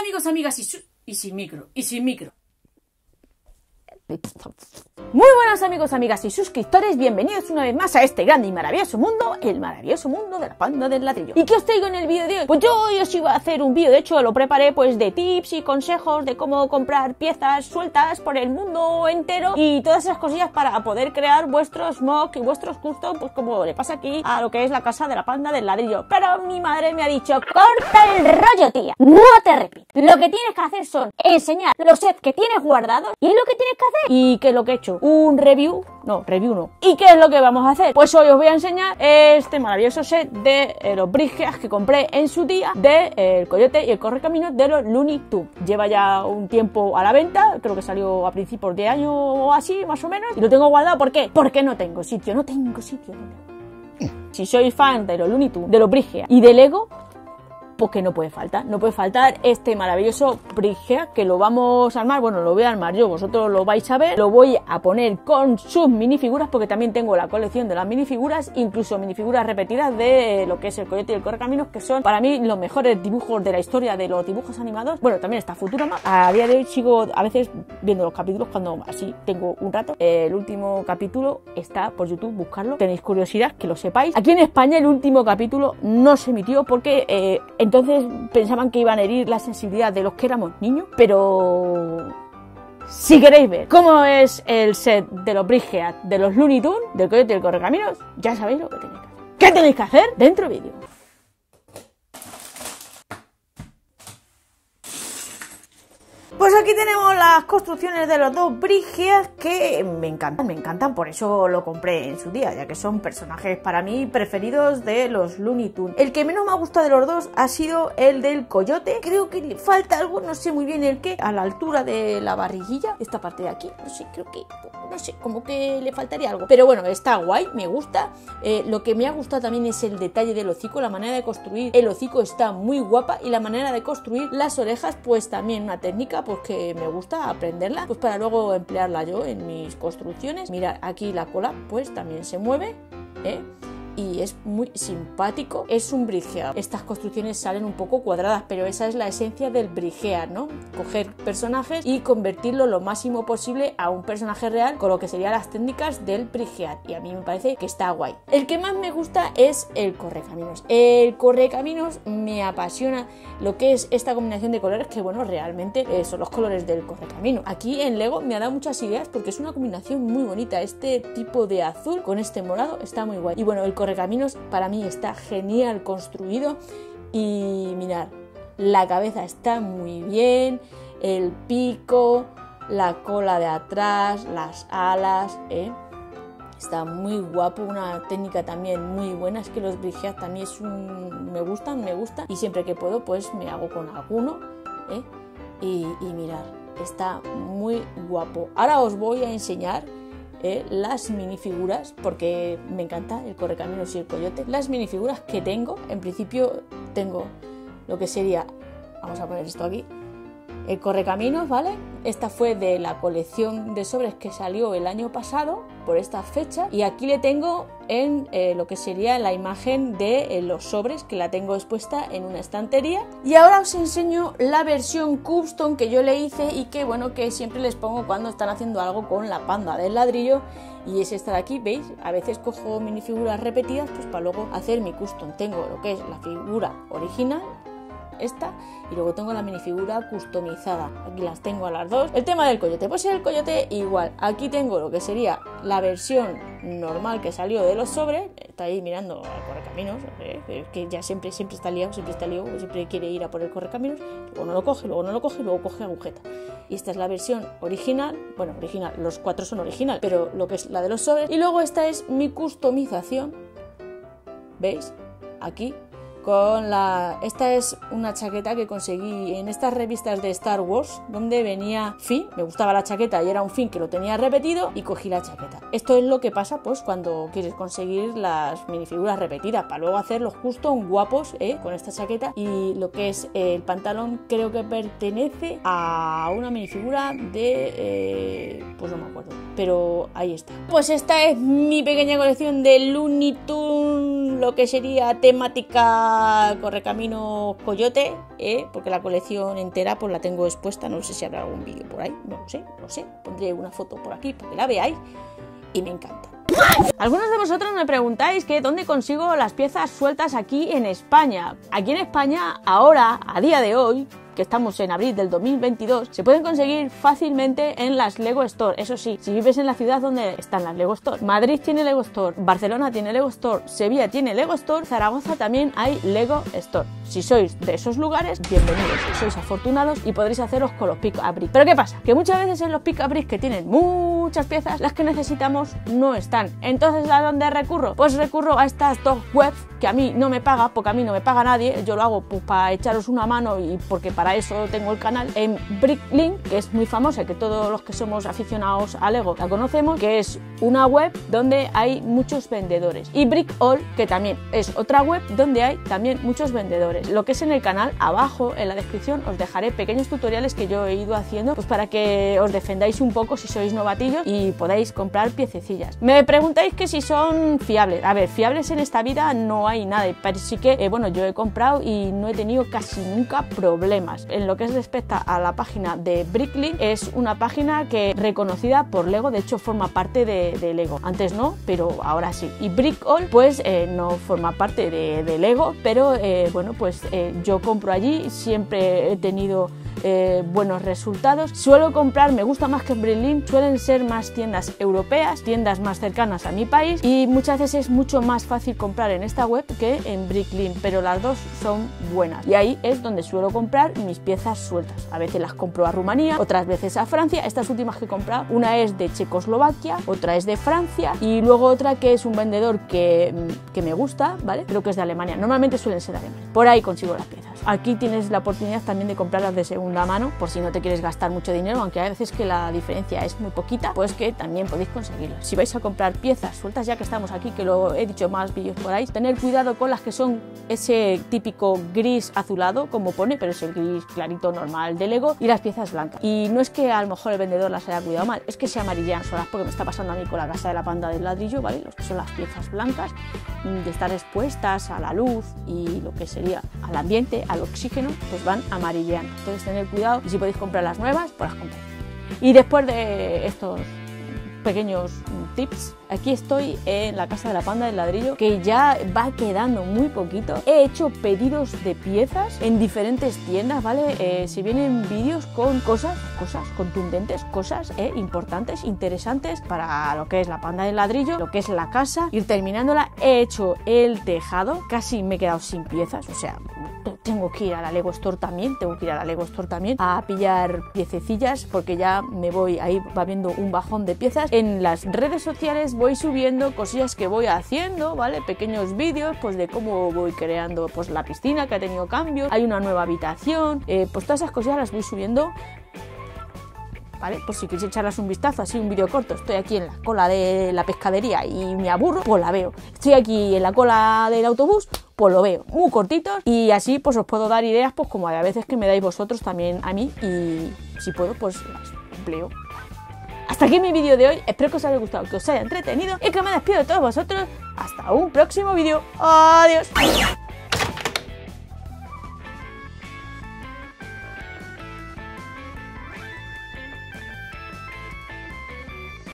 amigos, amigas y sin micro, Muy buenas amigos, amigas y suscriptores, bienvenidos una vez más a este grande y maravilloso mundo, el maravilloso mundo de la panda del ladrillo. ¿Y qué os traigo en el vídeo de hoy? Pues yo hoy os iba a hacer un vídeo, de hecho lo preparé pues de tips y consejos de cómo comprar piezas sueltas por el mundo entero y todas esas cosillas para poder crear vuestros mocks y vuestros custom, pues como le pasa aquí a lo que es la casa de la panda del ladrillo. Pero mi madre me ha dicho, corta el rollo tía, no te repito. Lo que tienes que hacer son enseñar los sets que tienes guardados y lo que tienes que hacer. ¿Y qué es lo que he hecho? Un review. No, review no. ¿Y qué es lo que vamos a hacer? Pues hoy os voy a enseñar este maravilloso set de los BrickHeadz que compré en su día de el Coyote y el Correcaminos de los Looney Tunes. Lleva ya un tiempo a la venta, creo que salió a principios de año o así, más o menos. Y lo tengo guardado, ¿por qué? Porque no tengo sitio, Si sois fan de los Looney Tunes, de los BrickHeadz y de Lego, porque no puede faltar, este maravilloso BrickHeadz que lo vamos a armar, bueno, lo voy a armar yo, vosotros lo vais a ver, lo voy a poner con sus minifiguras porque también tengo la colección de las minifiguras, incluso minifiguras repetidas de lo que es el Coyote y el Correcaminos, que son para mí los mejores dibujos de la historia de los dibujos animados. Bueno, también está Futurama, a día de hoy sigo a veces viendo los capítulos cuando así tengo un rato. El último capítulo está por YouTube, buscarlo, tenéis curiosidad que lo sepáis. Aquí en España el último capítulo no se emitió porque entonces pensaban que iban a herir la sensibilidad de los que éramos niños, pero si queréis ver cómo es el set de los BrickHeadz, de los Looney Tunes, del Coyote y el Correcaminos, ya sabéis lo que tenéis que hacer. ¿Qué tenéis que hacer? Dentro vídeo. Pues aquí tenemos las construcciones de los dos BrickHeadz que me encantan, por eso lo compré en su día, ya que son personajes para mí preferidos de los Looney Tunes. El que menos me ha gustado de los dos ha sido el del Coyote, creo que le falta algo, no sé muy bien el qué, a la altura de la barriguilla, esta parte de aquí, no sé, creo que, no sé, como que le faltaría algo. Pero bueno, está guay, me gusta, lo que me ha gustado también es el detalle del hocico, la manera de construir el hocico está muy guapa y la manera de construir las orejas, pues también una técnica, pues que me gusta aprenderla, pues para luego emplearla yo en mis construcciones. Mirad, aquí la cola pues también se mueve, ¿eh? Y es muy simpático, es un BrickHeadz. Estas construcciones salen un poco cuadradas, pero esa es la esencia del BrickHeadz, ¿no? Coger personajes y convertirlo lo máximo posible a un personaje real con lo que serían las técnicas del BrickHeadz. Y a mí me parece que está guay. El que más me gusta es el Correcaminos. El Correcaminos me apasiona lo que es esta combinación de colores que, bueno, realmente son los colores del Correcaminos. Aquí en Lego me ha dado muchas ideas porque es una combinación muy bonita. Este tipo de azul con este morado está muy guay. Y bueno, el Correcaminos para mí está genial construido y mirad, la cabeza está muy bien, el pico, la cola de atrás, las alas, está muy guapo, una técnica también muy buena. Es que los BrickHeadz también es un... me gustan y siempre que puedo pues me hago con alguno, y mirad, está muy guapo. Ahora os voy a enseñar las minifiguras, porque me encanta el Correcaminos y el Coyote. Las minifiguras que tengo, en principio tengo lo que sería, vamos a poner esto aquí, el Correcaminos, ¿vale? Esta fue de la colección de sobres que salió el año pasado, por esta fecha, y aquí le tengo en lo que sería la imagen de los sobres, que la tengo expuesta en una estantería. Y ahora os enseño la versión custom que yo le hice y que, bueno, que siempre les pongo cuando están haciendo algo con la panda del ladrillo, y es esta de aquí, ¿veis? A veces cojo minifiguras repetidas pues para luego hacer mi custom. Tengo lo que es la figura original, esta, y luego tengo la minifigura customizada, aquí las tengo a las dos. El tema del Coyote, pues el Coyote igual, aquí tengo lo que sería la versión normal que salió de los sobres. Está ahí mirando al Correcaminos, que ya siempre está liado, siempre quiere ir a por el Correcaminos, luego no lo coge, luego coge agujeta. Y esta es la versión original, bueno, original, los cuatro son original, pero lo que es la de los sobres. Y luego esta es mi customización, ¿veis? Aquí con la... Esta es una chaqueta que conseguí en estas revistas de Star Wars, donde venía Finn, me gustaba la chaqueta y era un Finn que lo tenía repetido y cogí la chaqueta. Esto es lo que pasa pues cuando quieres conseguir las minifiguras repetidas, para luego hacer los custom guapos, con esta chaqueta. Y lo que es el pantalón creo que pertenece a una minifigura de... pues no me acuerdo, pero ahí está. Pues esta es mi pequeña colección de Looney Tunes, lo que sería temática a Correcaminos Coyote, porque la colección entera pues la tengo expuesta. No sé si habrá algún vídeo por ahí, no lo sé, no sé. Pondré una foto por aquí para que la veáis y me encanta. Algunos de vosotros me preguntáis que dónde consigo las piezas sueltas aquí en España. Aquí en España, ahora, a día de hoy, que estamos en abril del 2022, se pueden conseguir fácilmente en las LEGO Store. Eso sí, si vives en la ciudad donde están las LEGO Store. Madrid tiene LEGO Store, Barcelona tiene LEGO Store, Sevilla tiene LEGO Store, Zaragoza también hay LEGO Store. Si sois de esos lugares, bienvenidos, sois afortunados y podréis haceros con los pick-a-brick. Pero ¿qué pasa? Que muchas veces en los pick-a-brick que tienen muchas piezas, las que necesitamos no están. Entonces, ¿a dónde recurro? Pues recurro a estas dos webs que a mí no me paga, porque a mí no me paga nadie. Yo lo hago pues para echaros una mano y porque para eso tengo el canal. En BrickLink, que es muy famosa, que todos los que somos aficionados a Lego la conocemos, que es una web donde hay muchos vendedores. Y BrickAll, que también es otra web donde hay también muchos vendedores. Lo que es en el canal, abajo en la descripción os dejaré pequeños tutoriales que yo he ido haciendo pues para que os defendáis un poco si sois novatillos y podáis comprar piececillas. Me preguntáis que si son fiables. A ver, fiables en esta vida no hay nada, pero sí que bueno, yo he comprado y no he tenido casi nunca problemas. En lo que respecta a la página de BrickLink, es una página que reconocida por Lego, de hecho forma parte de Lego. Antes no, pero ahora sí. Y BrickAll pues no forma parte de Lego, pero bueno, pues yo compro allí, siempre he tenido buenos resultados. Suelo comprar, me gusta más que en BrickLink, suelen ser más tiendas europeas, tiendas más cercanas a mi país, y muchas veces es mucho más fácil comprar en esta web que en BrickLink, pero las dos son buenas y ahí es donde suelo comprar mis piezas sueltas. A veces las compro a Rumanía, otras veces a Francia. Estas últimas que he comprado, una es de Checoslovaquia, otra es de Francia y luego otra que es un vendedor que me gusta, ¿vale? Creo que es de Alemania, normalmente suelen ser alemanes. Por ahí consigo las piezas. Aquí tienes la oportunidad también de comprarlas de segunda mano por si no te quieres gastar mucho dinero, aunque hay veces que la diferencia es muy poquita, pues que también podéis conseguirlas. Si vais a comprar piezas sueltas, ya que estamos aquí, que lo he dicho más vídeos por ahí, tener cuidado con las que son ese típico gris azulado, como pone, pero es el gris clarito normal de Lego, y las piezas blancas. Y no es que a lo mejor el vendedor las haya cuidado mal, es que se amarillan solas, porque me está pasando a mí con la Casa de la Panda del Ladrillo, ¿vale? Los que son las piezas blancas, de estar expuestas a la luz y lo que sería al ambiente, al oxígeno, pues van amarillando. Entonces tener cuidado, y si podéis comprar las nuevas, pues las compréis. Y después de estos pequeños tips, aquí estoy en la Casa de la Panda del Ladrillo, que ya va quedando muy poquito. He hecho pedidos de piezas en diferentes tiendas, ¿vale? Si vienen vídeos con cosas contundentes, cosas importantes, interesantes para lo que es la Panda del Ladrillo, lo que es la casa, ir terminándola. He hecho el tejado, casi me he quedado sin piezas, o sea, tengo que ir a la Lego Store también, a pillar piececillas, porque ya me voy, ahí va viendo un bajón de piezas. En las redes sociales voy subiendo cosillas que voy haciendo, ¿vale? Pequeños vídeos, pues de cómo voy creando pues la piscina, que ha tenido cambios, hay una nueva habitación, pues todas esas cosillas las voy subiendo, ¿vale? Por si queréis echarlas un vistazo, así un vídeo corto. Estoy aquí en la cola de la pescadería y me aburro, pues la veo. Estoy aquí en la cola del autobús, pues lo veo, muy cortitos, y así pues os puedo dar ideas, pues como a veces que me dais vosotros también a mí, y si puedo pues las empleo. Hasta aquí mi vídeo de hoy, espero que os haya gustado, que os haya entretenido y que me despido de todos vosotros. Hasta un próximo vídeo, adiós.